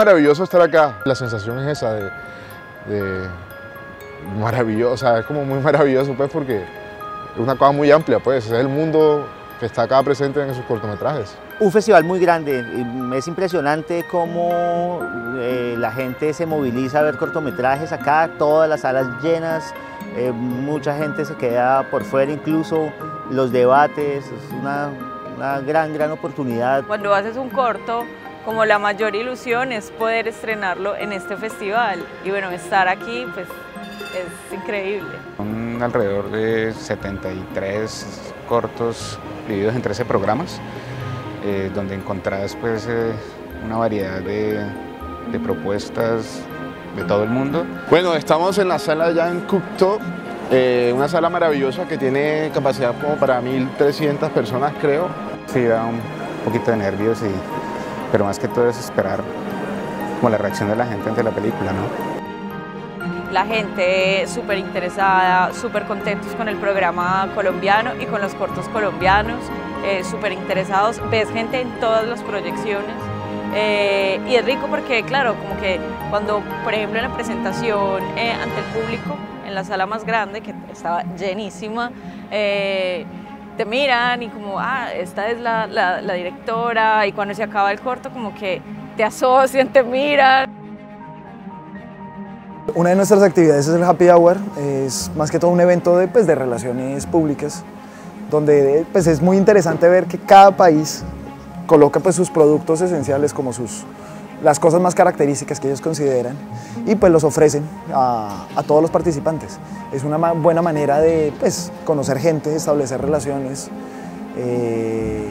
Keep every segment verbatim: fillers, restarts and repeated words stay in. Maravilloso estar acá, la sensación es esa de, de maravillosa, es como muy maravilloso pues porque es una cosa muy amplia pues, es el mundo que está acá presente en esos cortometrajes. Un festival muy grande, es impresionante cómo eh, la gente se moviliza a ver cortometrajes acá, todas las salas llenas, eh, mucha gente se queda por fuera incluso, los debates, es una, una gran, gran oportunidad. Cuando haces un corto, como la mayor ilusión es poder estrenarlo en este festival y bueno, estar aquí pues es increíble. Son alrededor de setenta y tres cortos divididos en trece programas eh, donde encontrás pues eh, una variedad de, de propuestas de todo el mundo. Bueno, estamos en la sala ya en Cupto, eh, una sala maravillosa que tiene capacidad como para mil trescientas personas creo. Sí, da un poquito de nervios y... pero más que todo es esperar como la reacción de la gente ante la película, ¿no? La gente súper interesada, súper contentos con el programa colombiano y con los cortos colombianos, eh, súper interesados, ves gente en todas las proyecciones eh, y es rico porque, claro, como que cuando, por ejemplo, en la presentación eh, ante el público, en la sala más grande, que estaba llenísima, eh, te miran y como, ah, esta es la, la, la directora, y cuando se acaba el corto como que te asocian, te miran. Una de nuestras actividades es el Happy Hour, es más que todo un evento de, pues, de relaciones públicas, donde pues, es muy interesante ver que cada país coloca pues, sus productos esenciales como sus, las cosas más características que ellos consideran y pues los ofrecen a, a todos los participantes. Es una ma- buena manera de pues, conocer gente, establecer relaciones eh,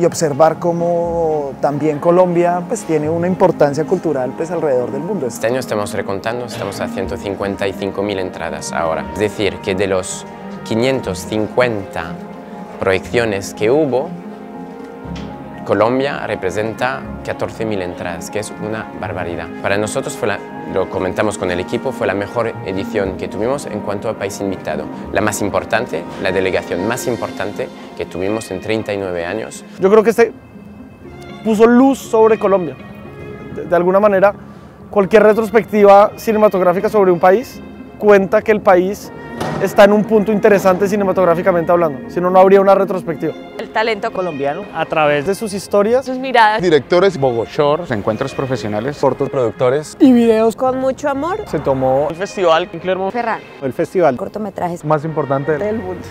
y observar cómo también Colombia pues, tiene una importancia cultural pues, alrededor del mundo. Este año estamos recontando, estamos a ciento cincuenta y cinco mil entradas ahora. Es decir, que de los quinientas cincuenta proyecciones que hubo, Colombia representa catorce mil entradas, que es una barbaridad. Para nosotros, fue la, lo comentamos con el equipo, fue la mejor edición que tuvimos en cuanto a país invitado. La más importante, la delegación más importante que tuvimos en treinta y nueve años. Yo creo que este puso luz sobre Colombia. De, de alguna manera, cualquier retrospectiva cinematográfica sobre un país cuenta que el país está en un punto interesante cinematográficamente hablando, si no, no habría una retrospectiva. El talento colombiano, a través de sus historias, sus miradas, directores, bogoshorts, encuentros profesionales, cortos productores y videos con mucho amor, se tomó el Festival Clermont-Ferrand, el festival cortometrajes más importante del mundo.